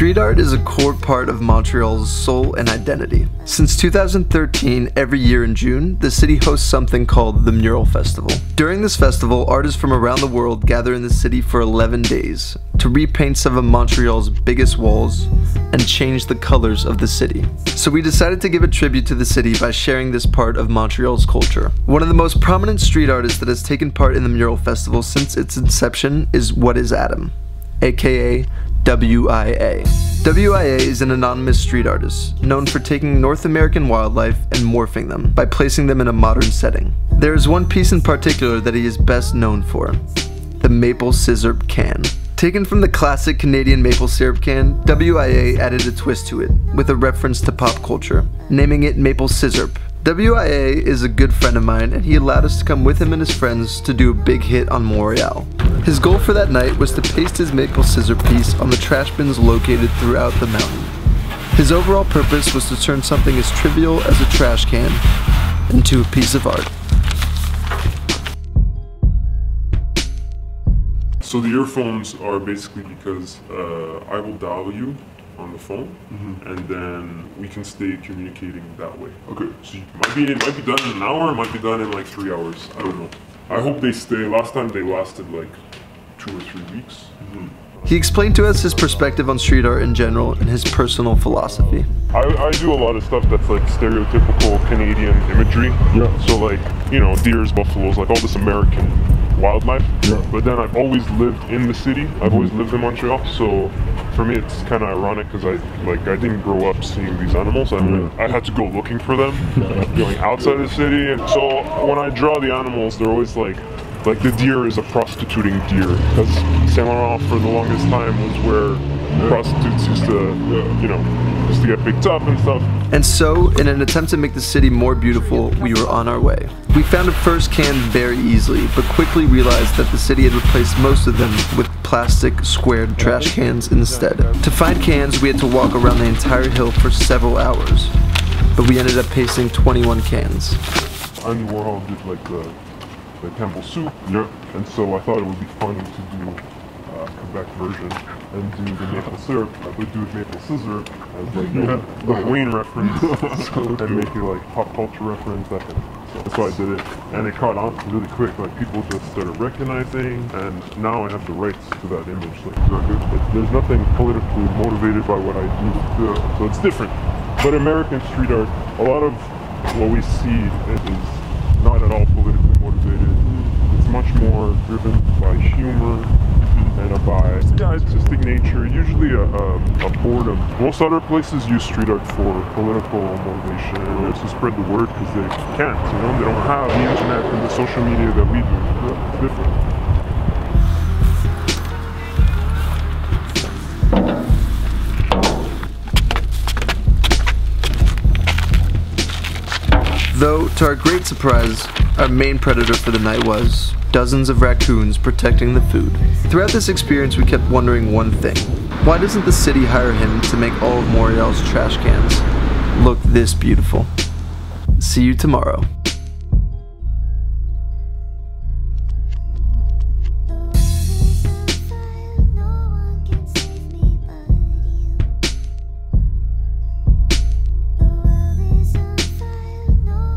Street art is a core part of Montreal's soul and identity. Since 2013, every year in June, the city hosts something called the Mural Festival. During this festival, artists from around the world gather in the city for 11 days to repaint some of Montreal's biggest walls and change the colors of the city. So we decided to give a tribute to the city by sharing this part of Montreal's culture. One of the most prominent street artists that has taken part in the Mural Festival since its inception is What is Adam, aka WIA. WIA is an anonymous street artist, known for taking North American wildlife and morphing them by placing them in a modern setting. There is one piece in particular that he is best known for, the maple syrup can. Taken from the classic Canadian maple syrup can, WIA added a twist to it, with a reference to pop culture, naming it maple syrup. WIA is a good friend of mine, and he allowed us to come with him and his friends to do a big hit on Montreal. His goal for that night was to paste his maple syrup piece on the trash bins located throughout the mountain. His overall purpose was to turn something as trivial as a trash can into a piece of art. So the earphones are basically because I will dial you on the phone, and then we can stay communicating that way. Okay, so it might be done in an hour, it might be done in like 3 hours, I don't know. I hope they stay. Last time they lasted like 2 or 3 weeks. He explained to us his perspective on street art in general and his personal philosophy. I do a lot of stuff that's like stereotypical Canadian imagery. Yeah. So like, you know, deers, buffaloes, like all this American wildlife, but then I've always lived in the city. I've always lived in Montreal, so for me it's kind of ironic because I didn't grow up seeing these animals. I had to go looking for them, going outside the city. And so when I draw the animals, they're always like the deer is a prostituting deer, because Saint Laurent for the longest time was where prostitutes used to, you know, just to get picked up and stuff. And so, in an attempt to make the city more beautiful, we were on our way. We found a first can very easily, but quickly realized that the city had replaced most of them with plastic squared trash cans instead. To find cans, we had to walk around the entire hill for several hours, but we ended up pasting 21 cans. Andy Warhol did like the temple soup, and so I thought it would be funny to do Quebec version and do the maple syrup. I would do maple scissor as like the Halloween reference, and make it like pop culture reference. That's why I did it, and it caught on really quick. Like people just started recognizing, and now I have the rights to that image. Like there's nothing politically motivated by what I do, so it's different. But American street art, a lot of what we see is not at all politically motivated. It's much more driven by humor. And by artistic nature, usually a boredom. Most other places use street art for political motivation or to spread the word because they can't, you know, they don't have the internet and the social media that we do. It's different. Though, to our great surprise, our main predator for the night was dozens of raccoons protecting the food. Throughout this experience, we kept wondering one thing. Why doesn't the city hire him to make all of Montreal's trash cans look this beautiful? See you tomorrow.